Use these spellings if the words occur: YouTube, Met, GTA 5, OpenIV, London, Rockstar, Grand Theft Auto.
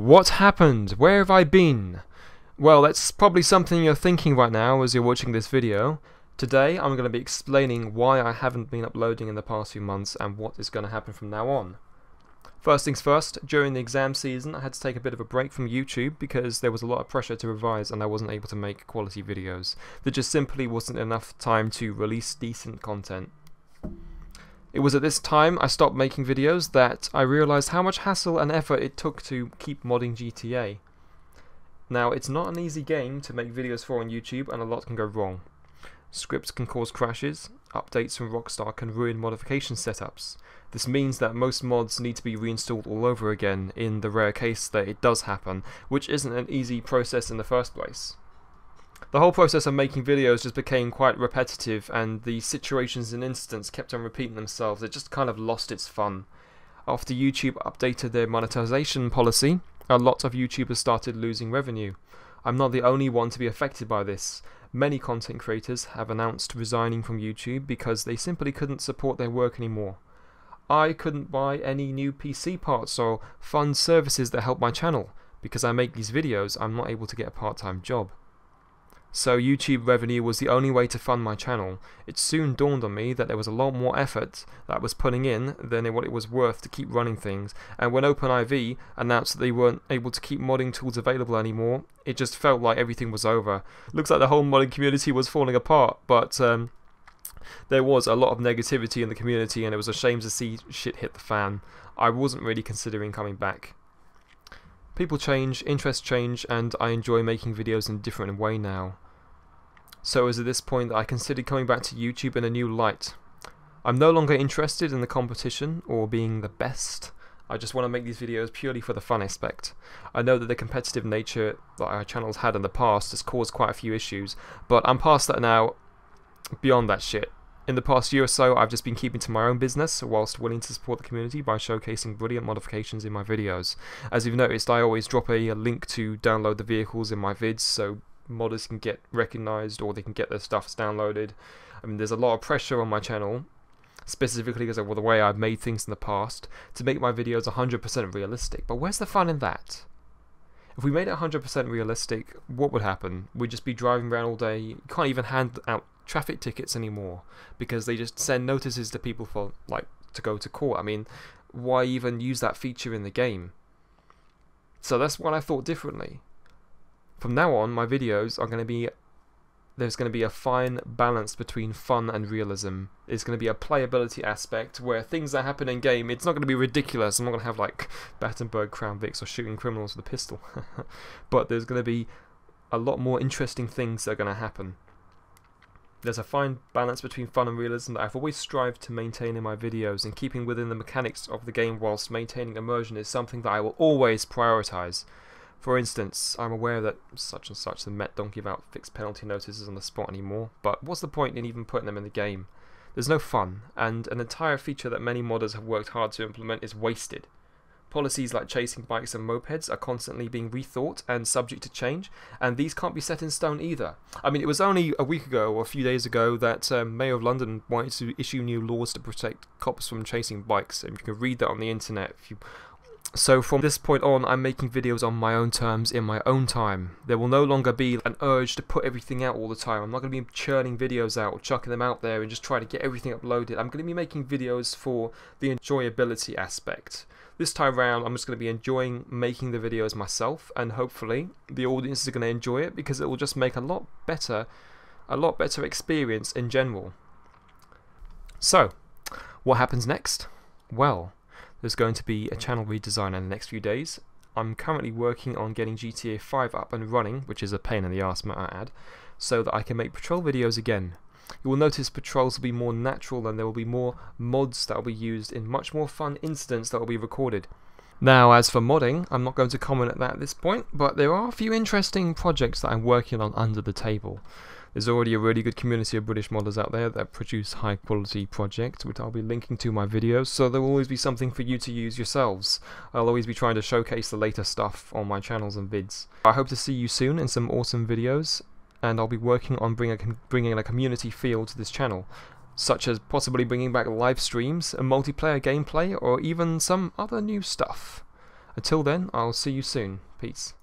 What happened? Where have I been? Well, that's probably something you're thinking right now as you're watching this video. Today I'm going to be explaining why I haven't been uploading in the past few months and what is going to happen from now on. First things first, during the exam season I had to take a bit of a break from YouTube because there was a lot of pressure to revise and I wasn't able to make quality videos. There just simply wasn't enough time to release decent content. It was at this time I stopped making videos that I realised how much hassle and effort it took to keep modding GTA. Now, it's not an easy game to make videos for on YouTube and a lot can go wrong. Scripts can cause crashes, updates from Rockstar can ruin modification setups. This means that most mods need to be reinstalled all over again in the rare case that it does happen, which isn't an easy process in the first place. The whole process of making videos just became quite repetitive and the situations and incidents kept on repeating themselves. It just kind of lost its fun. After YouTube updated their monetization policy, a lot of YouTubers started losing revenue. I'm not the only one to be affected by this. Many content creators have announced resigning from YouTube because they simply couldn't support their work anymore. I couldn't buy any new PC parts or fund services that help my channel. Because I make these videos, I'm not able to get a part-time job. So YouTube revenue was the only way to fund my channel. It soon dawned on me that there was a lot more effort that I was putting in than what it was worth to keep running things, and when OpenIV announced that they weren't able to keep modding tools available anymore, it just felt like everything was over. Looks like the whole modding community was falling apart, but there was a lot of negativity in the community and it was a shame to see shit hit the fan. I wasn't really considering coming back. People change, interests change, and I enjoy making videos in a different way now. So it was at this point that I considered coming back to YouTube in a new light. I'm no longer interested in the competition or being the best. I just want to make these videos purely for the fun aspect. I know that the competitive nature that our channel's had in the past has caused quite a few issues, but I'm past that now, beyond that shit. In the past year or so, I've just been keeping to my own business whilst willing to support the community by showcasing brilliant modifications in my videos. As you've noticed, I always drop a link to download the vehicles in my vids, so modders can get recognised or they can get their stuffs downloaded. I mean, there's a lot of pressure on my channel, specifically because of the way I've made things in the past, to make my videos 100% realistic. But where's the fun in that? If we made it 100% realistic, what would happen? We'd just be driving around all day. You can't even hand out traffic tickets anymore because they just send notices to people for to go to court. I mean, why even use that feature in the game? So that's what I thought differently. From now on, my videos are going to be, there's going to be a fine balance between fun and realism. It's going to be a playability aspect where things that happen in game, it's not going to be ridiculous. I'm not going to have like Battenberg Crown Vicks or shooting criminals with a pistol. But there's going to be a lot more interesting things that are going to happen. There's a fine balance between fun and realism that I've always strived to maintain in my videos, and keeping within the mechanics of the game whilst maintaining immersion is something that I will always prioritise. For instance, I'm aware that such and such, the Met, don't give out fixed penalty notices on the spot anymore, but what's the point in even putting them in the game? There's no fun, and an entire feature that many modders have worked hard to implement is wasted. Policies like chasing bikes and mopeds are constantly being rethought and subject to change, and these can't be set in stone either. I mean, it was only a week ago or a few days ago that Mayor of London wanted to issue new laws to protect cops from chasing bikes, and you can read that on the internet. So from this point on, I'm making videos on my own terms, in my own time. There will no longer be an urge to put everything out all the time. I'm not going to be churning videos out or chucking them out there and just trying to get everything uploaded. I'm going to be making videos for the enjoyability aspect. This time round, I'm just going to be enjoying making the videos myself, and hopefully the audience is going to enjoy it because it will just make a lot better experience in general. So, what happens next? Well, there's going to be a channel redesign in the next few days. I'm currently working on getting GTA 5 up and running, which is a pain in the ass, might I add, so that I can make patrol videos again. You will notice patrols will be more natural and there will be more mods that will be used in much more fun incidents that will be recorded. Now, as for modding, I'm not going to comment at that at this point, but there are a few interesting projects that I'm working on under the table. There's already a really good community of British modders out there that produce high quality projects, which I'll be linking to in my videos, so there will always be something for you to use yourselves. I'll always be trying to showcase the later stuff on my channels and vids. I hope to see you soon in some awesome videos, and I'll be working on bringing a community feel to this channel, such as possibly bringing back live streams, multiplayer gameplay, or even some other new stuff. Until then, I'll see you soon. Peace.